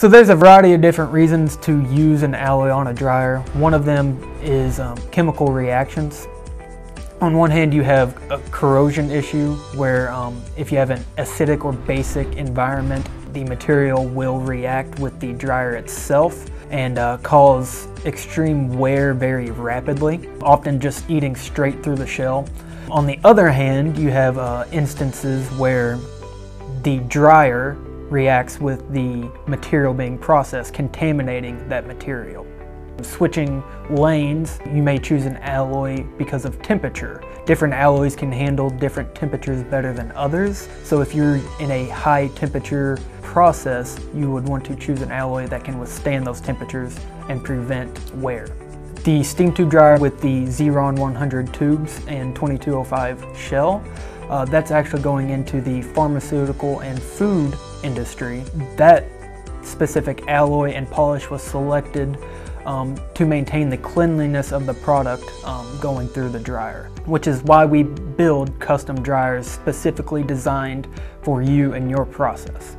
So there's a variety of different reasons to use an alloy on a dryer. One of them is chemical reactions. On one hand, you have a corrosion issue where if you have an acidic or basic environment, the material will react with the dryer itself and cause extreme wear very rapidly, often just eating straight through the shell. On the other hand, you have instances where the dryer reacts with the material being processed, contaminating that material. Switching lanes, you may choose an alloy because of temperature. Different alloys can handle different temperatures better than others. So if you're in a high temperature process, you would want to choose an alloy that can withstand those temperatures and prevent wear. The steam tube dryer with the Zeron 100 tubes and 2205 shell, that's actually going into the pharmaceutical and food industry. That specific alloy and polish was selected to maintain the cleanliness of the product going through the dryer, which is why we build custom dryers specifically designed for you and your process.